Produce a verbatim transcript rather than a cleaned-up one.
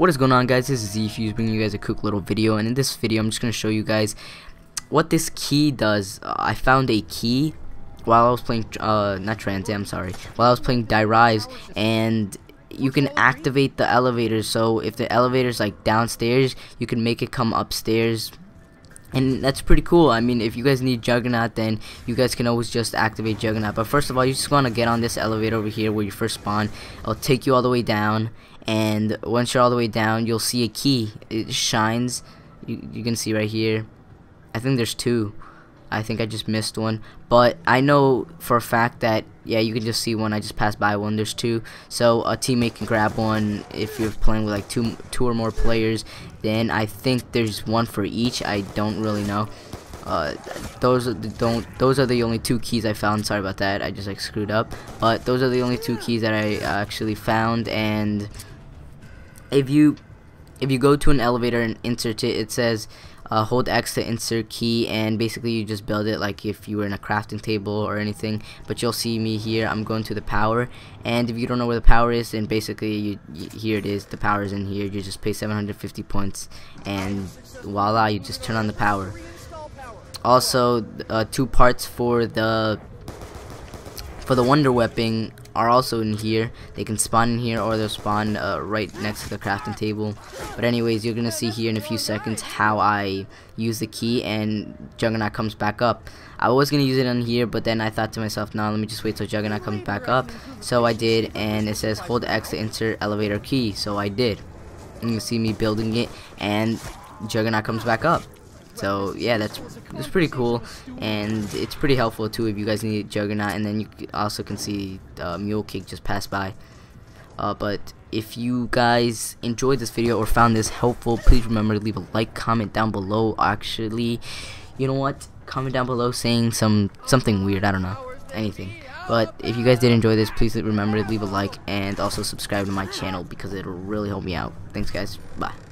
What is going on, guys? This is Z-Fuse bringing you guys a quick little video, and in this video I'm just going to show you guys what this key does. uh, I found a key while I was playing uh not Trans Am, sorry, while I was playing Die Rise, and you can activate the elevators. So if the elevator's like downstairs, you can make it come upstairs, and that's pretty cool. I mean, if you guys need Juggernaut, then you guys can always just activate Juggernaut. But first of all, you just want to get on this elevator over here where you first spawn. It'll take you all the way down, and once you're all the way down, you'll see a key. It shines. You, you can see right here. I think there's two. I think I just missed one, but I know for a fact that, yeah, you can just see one. I just passed by one. There's two, so a teammate can grab one if you're playing with like two two or more players. Then I think there's one for each. I don't really know. Uh, those are the, don't those are the only two keys I found. Sorry about that. I just like screwed up, but those are the only two keys that I actually found. And if you if you go to an elevator and insert it, it says Uh, hold X to insert key, and basically you just build it like if you were in a crafting table or anything. But you'll see me here, I'm going to the power, and if you don't know where the power is, then basically you, you, here it is. The power is in here. You just pay seven hundred fifty points and voila, you just turn on the power. Also, uh, two parts for the for the wonder weapon are also in here. They can spawn in here, or they'll spawn uh, right next to the crafting table. But anyways, you're gonna see here in a few seconds how I use the key and Juggernaut comes back up. I was gonna use it on here, but then I thought to myself, no, nah, let me just wait till Juggernaut comes back up. So I did, and it says hold X to insert elevator key, so I did, and you see me building it and Juggernaut comes back up. So yeah, that's it's pretty cool, and it's pretty helpful too if you guys need Juggernaut. And then you also can see uh, Mule Kick just passed by. Uh, but if you guys enjoyed this video or found this helpful, please remember to leave a like, comment down below. Actually, you know what? Comment down below saying some something weird. I don't know, anything. But if you guys did enjoy this, please remember to leave a like and also subscribe to my channel because it'll really help me out. Thanks, guys. Bye.